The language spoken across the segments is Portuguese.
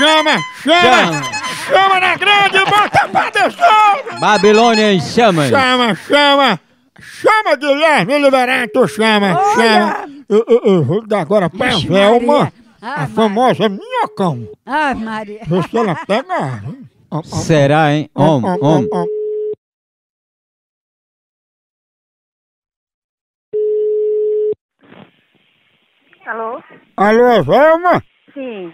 Chama na grande, bota pra deixar! Babilônia em chamas! Chama Guilherme Liberato, chama! Eu vou dar agora pra Velma, a famosa minhocão! Ah, Maria! Vê se ela pega! Será, hein? Alô? Alô, Velma? Sim.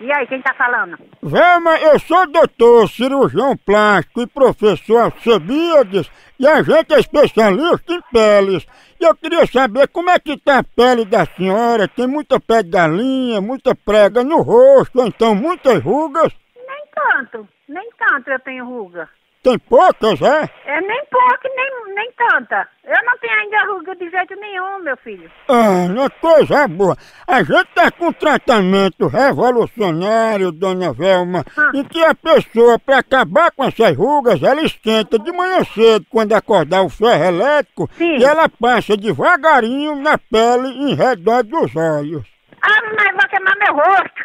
E aí, quem tá falando? Velma, eu sou doutor, cirurgião plástico e professor Alcebiades, e a gente é especialista em peles. E eu queria saber como é que tá a pele da senhora, tem muita pele da linha, muita prega no rosto, ou então muitas rugas? Nem tanto eu tenho ruga. Tem poucas, é? É, nem pouca, nem tanta. Eu não tenho ainda ruga de jeito nenhum, meu filho. Ah, uma coisa boa. A gente tá com um tratamento revolucionário, dona Velma, em que a pessoa, pra acabar com essas rugas, ela esquenta de manhã cedo, quando acordar o ferro elétrico, e ela passa devagarinho na pele em redor dos olhos. Ah, mas vai queimar meu rosto.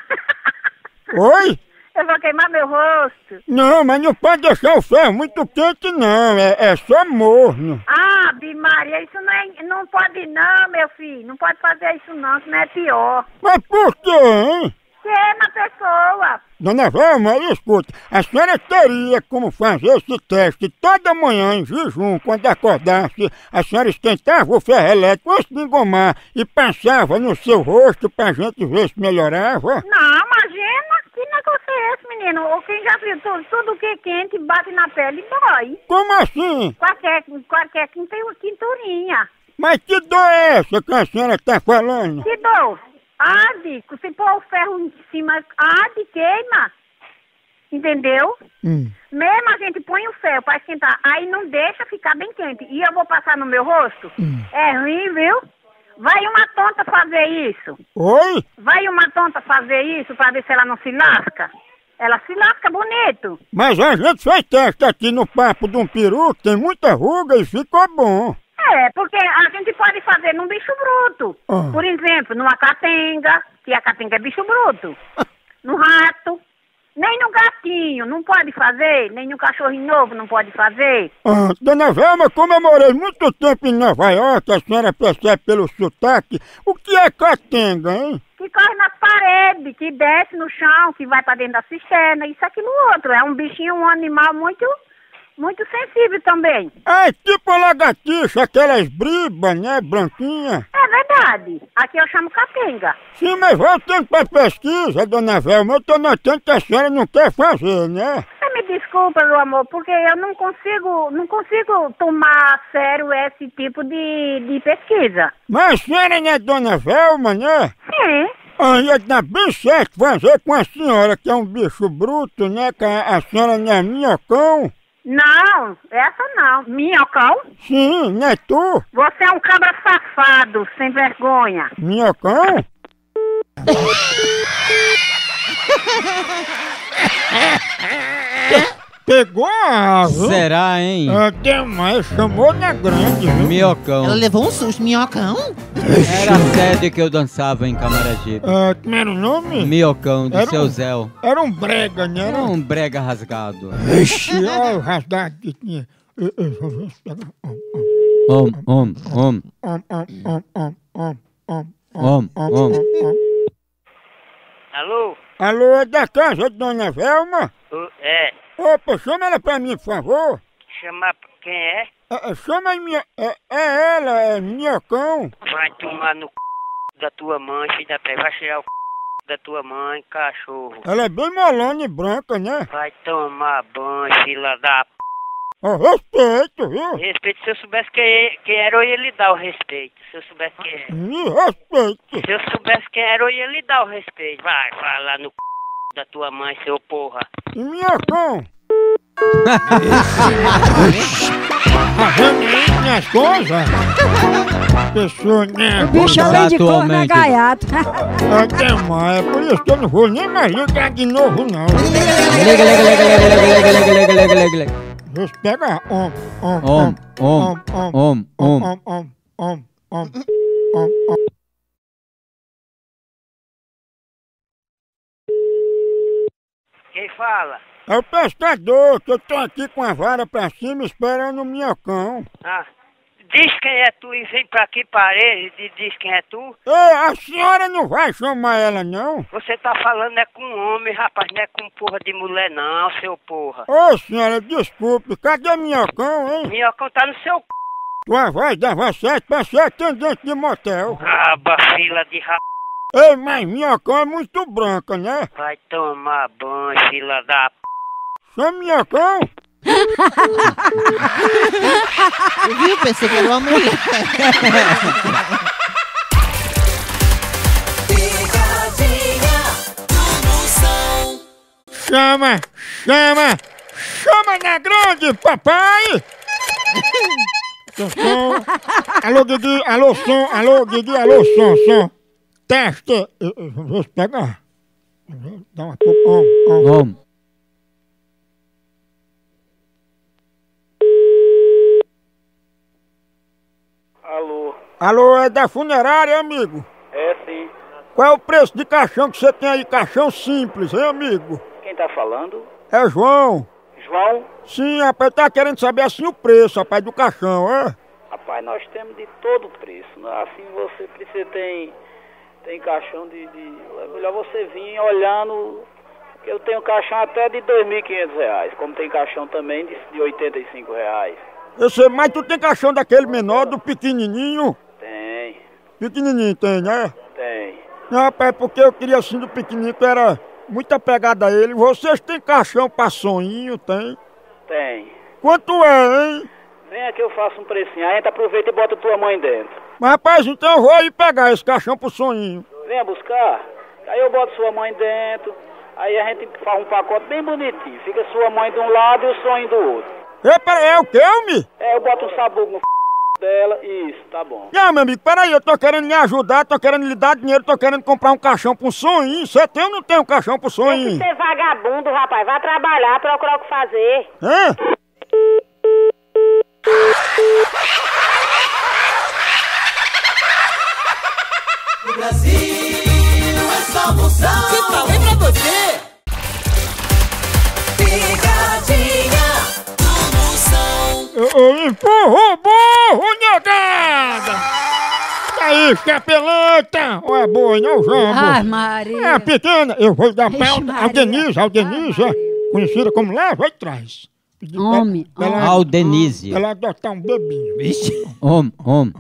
Oi? Eu vou queimar meu rosto. Não, mas não pode deixar o ferro muito quente, não. É só morno. Ah, Bimaria, isso não pode não, meu filho. Não pode fazer isso não, senão é pior. Mas por quê, hein? Queima a pessoa. Dona Velma, escuta. A senhora teria como fazer esse teste toda manhã em jejum, quando acordasse. A senhora esquentava o ferro elétrico antes de engomar e passava no seu rosto pra gente ver se melhorava. Não, imagina. Menino, quem já viu tudo que é quente bate na pele e dói. Como assim? Qualquer quinturinha. Mas que dor é essa que a senhora tá falando? Que dor? Arde, se pôr o ferro em cima, arde, queima. Entendeu? Mesmo a gente põe o ferro pra esquentar, aí não deixa ficar bem quente. E eu vou passar no meu rosto? É ruim, viu? Vai uma tonta fazer isso. Oi? Vai uma tonta fazer isso pra ver se ela não se lasca. Ela se lasca bonito. Mas a gente fez teste aqui no Papo de um Peru, que tem muita ruga e ficou bom. É, porque a gente pode fazer num bicho bruto. Por exemplo, numa catinga, que a catinga é bicho bruto. No rato. Nem no gatinho não pode fazer, nem no cachorrinho novo não pode fazer. Ah, dona Velma, como eu morei muito tempo em Nova York, a senhora percebe pelo sotaque, o que é catinga, hein? Que corre nas paredes, que desce no chão, que vai pra dentro da cisterna, isso aqui no outro. É um bichinho, um animal muito sensível também. É tipo lagartixa, aquelas bribas, né, branquinha? É verdade. Aqui eu chamo catinga. Sim, mas voltando pra pesquisa, dona Velma, eu tô notando que a senhora não quer fazer, né? Você me desculpa, meu amor, porque eu não consigo tomar a sério esse tipo de pesquisa. Mas a senhora não é dona Velma, né? Sim. Olha, dá bem certo fazer com a senhora, que é um bicho bruto, né, que a senhora não é minhocão. Não, essa não. Minhocão? Sim, não é tu? Você é um cabra safado, sem vergonha. Minhocão? Pegou a ave. Será, hein? Até mais, chamou na grande, viu? Minhocão. Ela levou um susto, minhocão? Era a sede que eu dançava em Camaragibe. Como era o nome? Minhocão, do seu Zé. Era um brega, né? Era um brega rasgado. Ixi, olha o rasgado que tinha. Alô? Alô, é da casa de Dona Velma? É. Opa, chama ela pra mim, por favor. Chamar quem é? Chama aí minha... É ela, é minhocão. Vai tomar no c... da tua mãe, filho da pele. Vai cheirar o c... da tua mãe, cachorro. Ela é bem molona e branca, né? Vai tomar banho, filha da p... respeito, viu? Respeito, se eu soubesse quem era, eu ia lhe dar o respeito. Se eu soubesse quem era. Me respeito. Se eu soubesse quem era, eu ia lhe dar o respeito. Vai lá no c... da tua mãe, seu porra. Minhocão! A gente nas coisas? Pessoa, né? O bicho além de corno é gaiato. Até mais, por isso que eu não vou nem mais ligar de novo, não. Liga. Deixa eu pegar. fala? É o pescador, que eu tô aqui com a vara pra cima esperando o minhocão. Ah, diz quem é tu e vem pra aqui parede e diz quem é tu. Ei, a senhora não vai chamar ela não? Você tá falando é com homem, rapaz, não é com porra de mulher não, seu porra. Ô senhora, desculpe, cadê minhocão, hein? Minhocão tá no seu c***. Tua voz dava certo pra ser atendente de motel. Raba, fila de rap. Ei, mas minhocão é muito branca, né? Vai tomar banho, fila da p***. Chama minhocão? Viu? Pensei que era uma mulher. Pegadinha do Moção. Chama, chama, chama na grande, papai! Som. Alô, Didi, alô, som, alô, Didi, alô, som, som. Teste. Vou pegar. Dá uma pouco. Vamos. Alô. Alô, é da funerária, amigo? É, sim. Qual é o preço de caixão que você tem aí? Caixão simples, hein, amigo? Quem tá falando? É João. João? Sim, rapaz, tá querendo saber assim o preço, rapaz, do caixão, é? Rapaz, nós temos de todo preço, né? Assim você precisa, tem caixão de... É melhor você vir olhando, porque eu tenho caixão até de R$2.500, como tem caixão também de R$85. Eu sei, mas tu tem caixão daquele menor, do pequenininho? Tem. Pequenininho tem, né? Tem. Não, rapaz, porque eu queria assim do pequenininho, que era... muita pegada a ele. Vocês têm caixão pra soninho, tem? Tem. Quanto é, hein? Vem aqui, eu faço um precinho. A gente aproveita e bota tua mãe dentro. Mas, rapaz, então eu vou aí pegar esse caixão pro soninho. Venha buscar. Aí eu boto sua mãe dentro. Aí a gente faz um pacote bem bonitinho. Fica sua mãe de um lado e o soninho do outro. É, peraí, é o que, homem? É, eu boto um sabugo no f*** dela. Isso, tá bom. Não, meu amigo, peraí, eu tô querendo lhe ajudar, tô querendo lhe dar dinheiro, tô querendo comprar um caixão pro soninho. Você tem ou não tem um caixão pro soninho? Você é vagabundo, rapaz. Vai trabalhar, procurar o que fazer. Hã? No Brasil é só Moção. Que falei pra você? Pegadinha do Moção. Eu empurro o burro, negada! Aí, capelanta! Ou é boi, não, jambo? Ai, Maria! É a pequena! Eu vou dar pauta ao Denise, conhecida como leva e traz. Homem, homem. Ao Denise. Ela adotar um bebinho. Vixe! Homem, homem.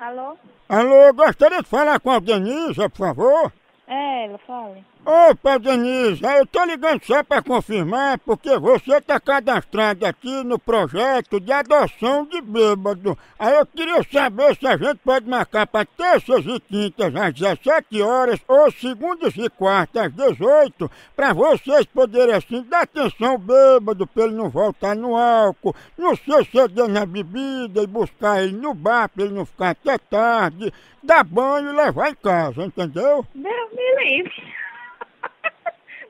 Alô? Alô, gostaria de falar com a Denise, por favor? É, ela fala. Opa, Denise, eu tô ligando só pra confirmar, porque você tá cadastrada aqui no projeto de adoção de bêbado. Aí eu queria saber se a gente pode marcar pra terças e quintas às 17 horas ou segundas e quartas às 18, pra vocês poderem assim dar atenção ao bêbado pra ele não voltar no álcool, não se ceder na bebida e buscar ele no bar pra ele não ficar até tarde, dar banho e levar em casa, entendeu? Deus me livre.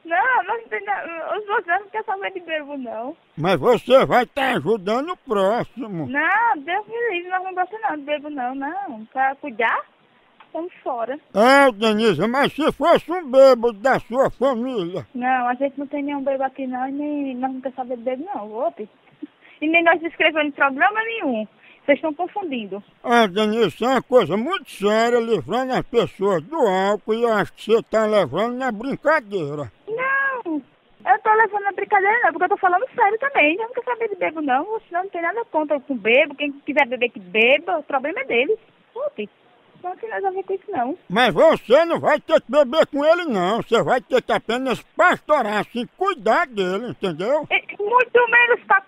Não, você não quer saber de bebo, não. Mas você vai estar ajudando o próximo. Não, Deus me livre, nós não gostamos não de bebo, não, não. Pra cuidar, estamos fora. É, Denise, mas se fosse um bebo da sua família... Não, a gente não tem nenhum bebo aqui, não, e nem nós não quer saber de bebo, não, opa. E nem nós descrevemos em programa nenhum. Vocês estão confundindo. Ah, Denise, isso é uma coisa muito séria, livrando as pessoas do álcool, e eu acho que você está levando na brincadeira. Não, eu tô levando na brincadeira não, porque eu tô falando sério também. Eu não quero saber de bebo não, senão não tem nada contra com bebo. Quem quiser beber que beba, o problema é deles. Puta, não tem nada a ver com isso não. Mas você não vai ter que beber com ele não, você vai ter que apenas pastorar, assim, cuidar dele, entendeu? E muito menos pra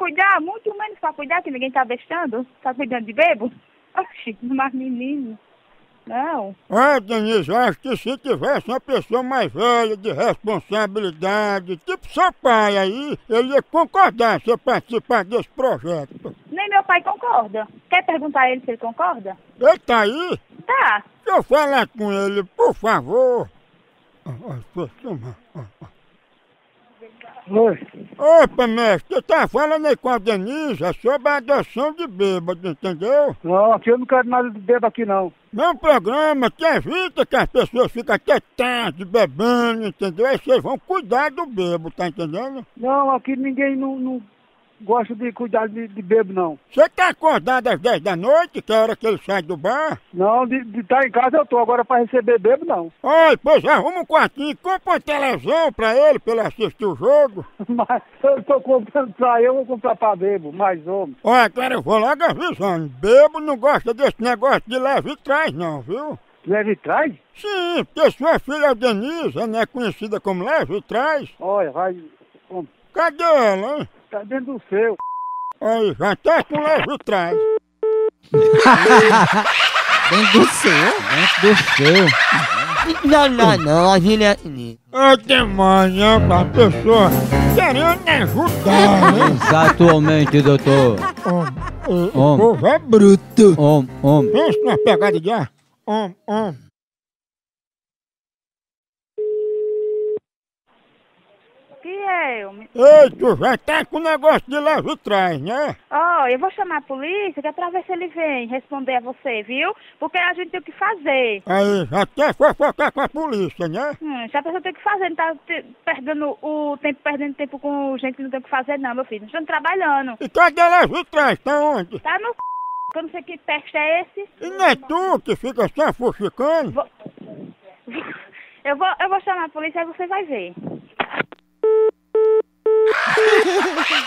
cuidar, que ninguém tá deixando, tá cuidando de bebo. Oxi, mas menino... Não. Olha, Denise, eu acho que se tivesse uma pessoa mais velha, de responsabilidade, tipo seu pai aí, ele ia concordar se participar desse projeto. Nem meu pai concorda. Quer perguntar a ele se ele concorda? Ele tá aí? Tá. Deixa eu falar com ele, por favor. Oi. Opa, mestre, você tá falando aí com a Denise sobre a adoção de bêbado, entendeu? Não, aqui eu não quero nada de bêbado aqui não. É um programa que evita que as pessoas fiquem até tarde bebendo, entendeu? Aí vocês vão cuidar do bebo, tá entendendo? Não, aqui ninguém não gosta de cuidar de bebo, não. Você tá acordado às 10 da noite, que é a hora que ele sai do bar? Não, de tá em casa eu tô, agora pra receber bebo, não. Oi, pois arruma um quartinho, compra uma televisão pra ele assistir o jogo. Mas eu tô comprando pra ele, eu vou comprar pra bebo, mais homem. Olha, cara, eu vou logo avisando, bebo não gosta desse negócio de leve e trás, não, viu? Leve trás? Sim, porque sua filha Denise, né, conhecida como Leve Trás. Olha, vai... Cadê ela, hein? Tá dentro do seu. Aí, já tá com leve trás. Dentro do seu? Dentro do seu. Não, a gente é... Ô, demônio, pra pessoa querendo ajudar, hein? Exatamente, doutor. O povo é bruto. Pensa numa pegada de ar. Que é, eu? Ei, tu já tá com o negócio de leve e trás, né? Ó, eu vou chamar a polícia que é pra ver se ele vem responder a você, viu? Porque a gente tem o que fazer. Aí, já até fofocar com a polícia, né? Se a pessoa tem o que fazer, não tá perdendo tempo com gente que não tem o que fazer, não, meu filho. Nós estamos trabalhando. E cadê leve e trás? Tá onde? Tá no c... Eu não sei que teste é esse. E não é tu que fica só fuxicando? Eu vou chamar a polícia e você vai ver.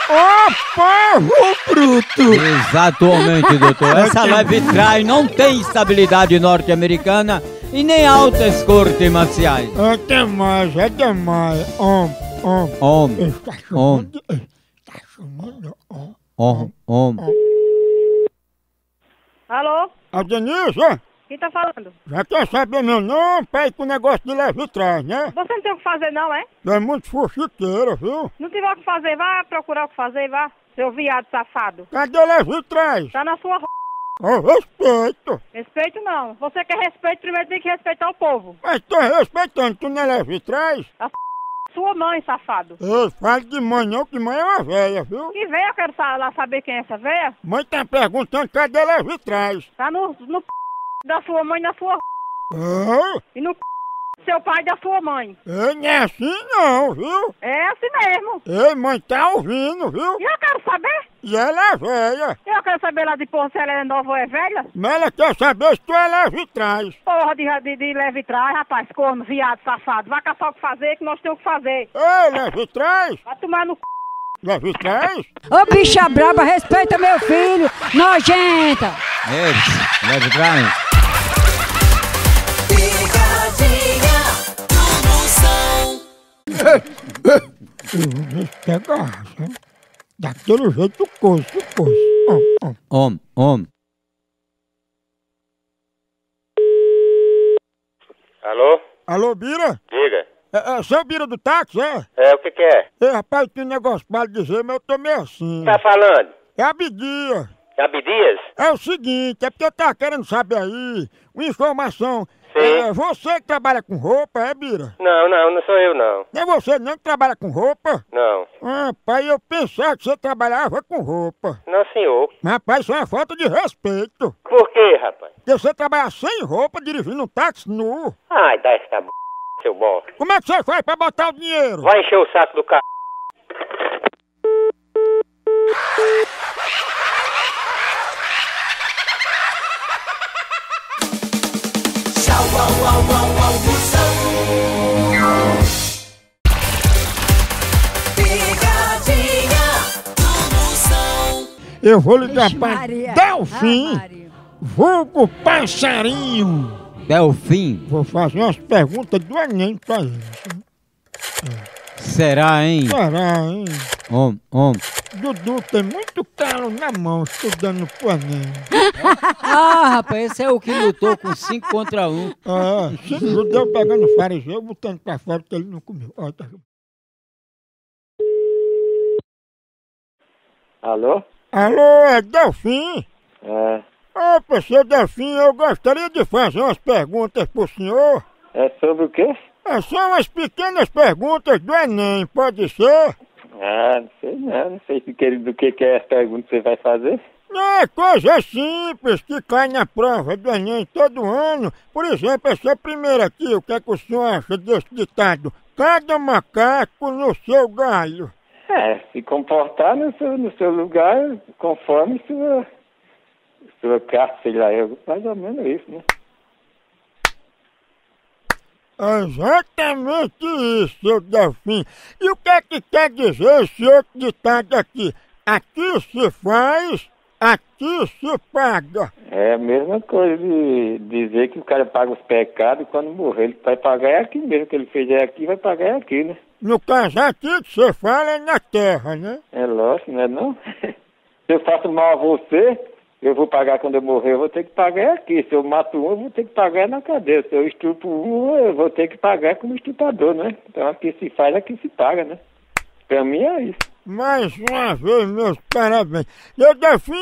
Ô, porro bruto! Exatamente, doutor. Essa leve trai não tem estabilidade norte-americana e nem altas cortes marciais. É demais, é demais. Homem. Alô? A Denise? Quem tá falando? Já quer saber meu nome, pai, com o negócio de leve trás, né? Você não tem o que fazer não, é? É muito fuxiqueira, viu? Não tiver o que fazer, vá procurar o que fazer, vá. Seu viado safado. Cadê leve trás? Tá na sua r... Eu respeito. Respeito não. Você quer respeito, primeiro tem que respeitar o povo. Mas tô respeitando, tu não é leve trás? A f... sua mãe, safado. Eu falo de mãe não, que mãe é uma véia, viu? Que véia? Eu quero lá saber quem é essa véia. Mãe tá perguntando cadê leve trás. Tá no p... da sua mãe na sua... E no c... seu pai da sua mãe. Ei, não é assim não, viu? É assim mesmo. Ei, mãe, tá ouvindo, viu? E eu quero saber? E ela é velha. Eu quero saber lá de porra se ela é nova ou é velha. Mas ela quer saber se tu é leve trás. Porra de leve trás, rapaz, corno, viado, safado. Vai caçar o que fazer que nós temos o que fazer. Ei, leve trás. Vai tomar no c... Leve trás? Ô, bicha braba, respeita meu filho, nojenta. Ei, leve trás. Pega a raça, daquele jeito coço. Homem. Alô? Alô, Bira? Diga. É seu Bira do táxi, é? É, o que é? É, rapaz, tem um negócio pra lhe dizer, mas eu tô meio assim. Tá falando? É Abdias. Abdias? É o seguinte, é porque eu tava querendo saber aí, uma informação... É você que trabalha com roupa, é, Bira? Não sou eu, não. É você não que trabalha com roupa? Não. Rapaz, eu pensava que você trabalhava com roupa. Não, senhor. Rapaz, isso é uma falta de respeito. Por quê, rapaz? Porque você trabalha sem roupa, dirigindo um táxi nu. Ai, dá essa b****, seu bosta. Como é que você faz pra botar o dinheiro? Vai encher o saco do carro. Eu vou ligar pra Delfim, vulgo passarinho. Delfim? Vou fazer umas perguntas do Enem pra ele. Será, hein? Homem. Dudu tem muito calo na mão estudando pro Enem. Ah, rapaz, esse é o que lutou com 5 contra 1. Cinco judeu pegando o fariseu, botando pra fora que ele não comeu. Alô? Alô, é Delfim? É. Ô, seu Delfim, eu gostaria de fazer umas perguntas pro senhor. É sobre o quê? São umas pequenas perguntas do Enem, pode ser? Ah, não sei não, não sei do que é as perguntas que você vai fazer. É coisa simples que cai na prova do Enem todo ano. Por exemplo, essa primeira aqui, o que é que o senhor acha desse ditado? Cada macaco no seu galho. É, se comportar no seu lugar, conforme sua carta, sei lá, é mais ou menos isso, né? Exatamente isso, seu Delfim. E o que é que quer dizer esse outro ditado aqui? Aqui se faz, aqui se paga. É a mesma coisa de dizer que o cara paga os pecados e quando morrer ele vai pagar é aqui mesmo. O que ele fez é aqui, vai pagar é aqui, né? No caso aqui que você fala é na terra, né? É lógico, não é não? Se eu faço mal a você, eu vou pagar quando eu morrer, eu vou ter que pagar aqui. Se eu mato um, eu vou ter que pagar na cadeia. Se eu estupro um, eu vou ter que pagar como estuprador, né? Então aqui se faz, aqui se paga, né? Pra mim é isso. Mais uma vez, meus parabéns. Eu defino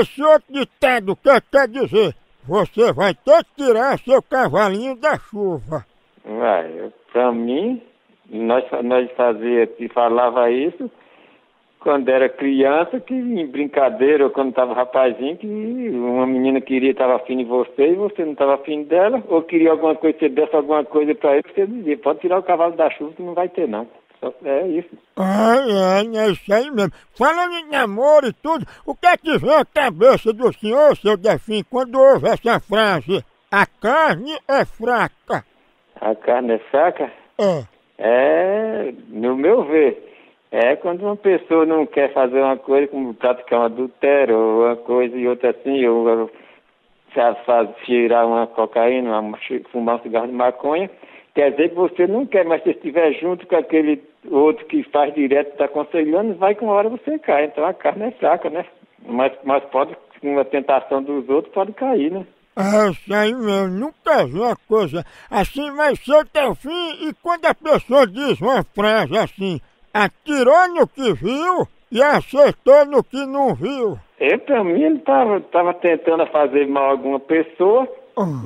esse outro ditado, o que quer dizer? Você vai ter que tirar seu cavalinho da chuva. Vai, pra mim, nós fazia, que falava isso, quando era criança, que em brincadeira, ou quando estava rapazinho, que uma menina queria, estava afim de você, e você não estava afim dela, ou queria alguma coisa, você desse alguma coisa para ele, você dizia, pode tirar o cavalo da chuva que não vai ter não. É isso. É isso aí mesmo. Falando em namoro e tudo, o que é que vem à cabeça do senhor, seu Delfim, quando ouve essa frase? A carne é fraca. A carne é fraca? É. É, no meu ver, é quando uma pessoa não quer fazer uma coisa como praticar um adultério, ou uma coisa e outra assim, ou tirar uma cocaína, fumar um cigarro de maconha, quer dizer que você não quer, mas se estiver junto com aquele outro que faz direto, está aconselhando, vai que uma hora você cai. Então a carne é fraca, né? Mas pode, com a tentação dos outros, pode cair, né? É isso aí mesmo, nunca vi uma coisa assim, mas seu Delfim, e quando a pessoa diz uma frase assim, atirou no que viu e acertou no que não viu? Eu, pra mim, ele tava tentando fazer mal a alguma pessoa,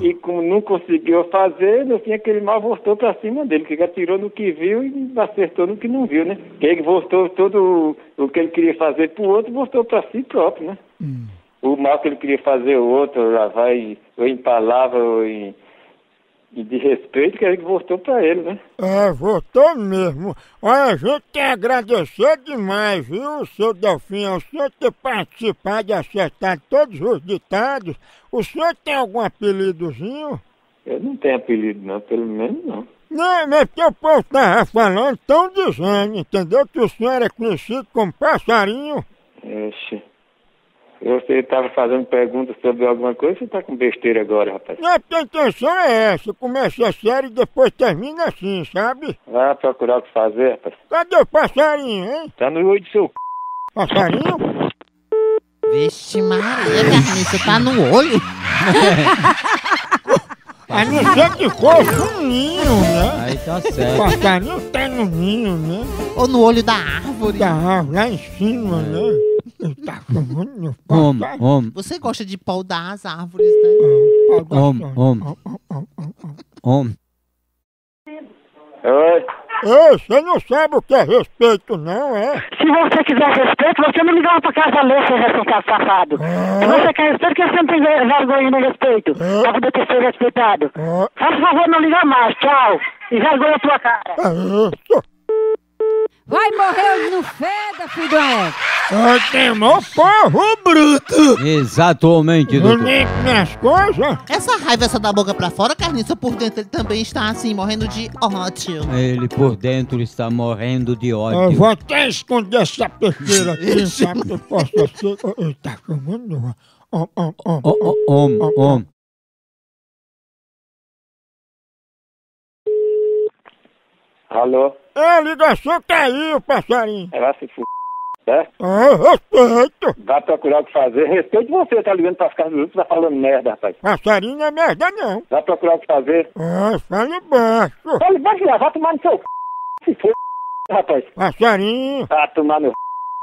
e como não conseguiu fazer, no fim aquele mal voltou pra cima dele, que ele atirou no que viu e acertou no que não viu, né? Que ele voltou todo o que ele queria fazer pro outro, voltou pra si próprio, né? O mal que ele queria fazer o outro, lá vai, ou em palavra, ou em desrespeito, que a gente voltou pra ele, né? É, voltou mesmo. Olha, a gente tem a agradecer demais, viu, seu Delfim, ao senhor ter participado e acertado todos os ditados. O senhor tem algum apelidozinho? Eu não tenho apelido não, pelo menos não. Não, mas porque o povo tava falando, tão dizendo, entendeu? Que o senhor é conhecido como passarinho. Ixi. Você estava fazendo perguntas sobre alguma coisa, você está com besteira agora, rapaz? Não, porque a intenção é essa, começa a série e depois termina assim, sabe? Vai procurar o que fazer, rapaz. Cadê o passarinho, hein? Tá no olho do seu c... Passarinho? Vixe Maria, Carlinhos, você tá no olho? A não ser que fosse um ninho, né? Aí tá certo. O passarinho tá no ninho, né? Ou no olho da árvore. Da árvore, lá em cima, né? Tá falando, homem. Você gosta de pau das árvores, né? Homem. Oi. Ei, você não sabe o que é respeito, não, é? Se você quiser respeito, você não ligava pra casa ler, seu respeitado safado. Se você quer respeito, porque você não tem vergonha de respeito. Pra poder ser respeitado. Faz favor, não liga mais, tchau. E vergonha a tua cara. Isso. Vai morrer no feda, filho. Tem mó porro bruto. Exatamente, doutor. Bonito nas coisas. Essa raiva, essa da boca pra fora, Carniça, por dentro ele também está assim, morrendo de ódio. Ele por dentro está morrendo de ódio. Eu vou até esconder essa peixeira aqui, sabe que eu posso ser... Ele tá chamando... Alô? A ligação caiu, passarinho. É lá se f***, né? Respeito. Vai procurar o que fazer. Respeito você, tá ligando pras casas dos outros, tá falando merda, rapaz. Passarinho não é merda, não. Vai procurar o que fazer. Fale baixo. Fale baixo, já. Vai tomar no seu c***, se f***, rapaz. Passarinho. Vai tomar no c***,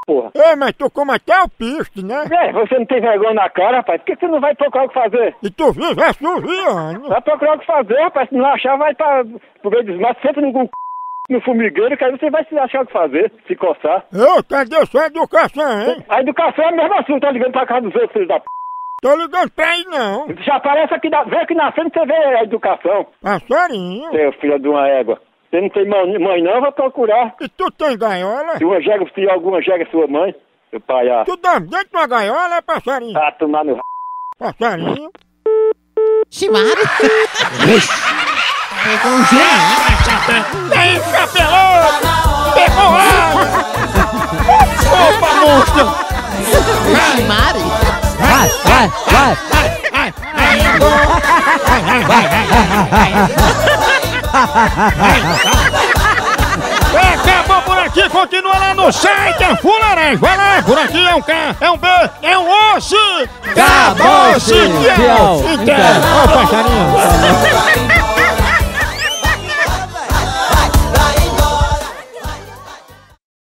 porra. Ei, mas tu come até o piste, né? É, você não tem vergonha na cara, rapaz. Por que você não vai procurar o que fazer? E tu vive é suviando. Vai procurar o que fazer, rapaz. Se não achar, vai pra... Pro meio dos matos, sempre no c***. no formigueiro, que aí você vai se achar o que fazer, se coçar. Ô, cadê sua educação, hein? A educação é o mesmo assunto, tá ligando pra casa dos outros, filhos da p***. Tô ligando pra aí, não. Já aparece aqui, vem aqui na frente, você vê a educação. Passarinho. Seu filho de uma égua. Você não tem mãe não, vai procurar. E tu tem gaiola? Se uma jega, se alguma jega é sua mãe, seu pai, ah. Tu dorme dentro de uma gaiola, é passarinho? Ah, tomar no r***. Passarinho. Chimado. Pegou um gelo. E aí, capelão? Pegou lá. Opa, monstro. Chimado. Vai, vai, vai. Vai, vai, vai. Acabou por aqui, continua lá no site, é Fularães, vai lá, por aqui é um K, é um B, é um Osso. Acabou-se, tchau, tchau, ô passarinho.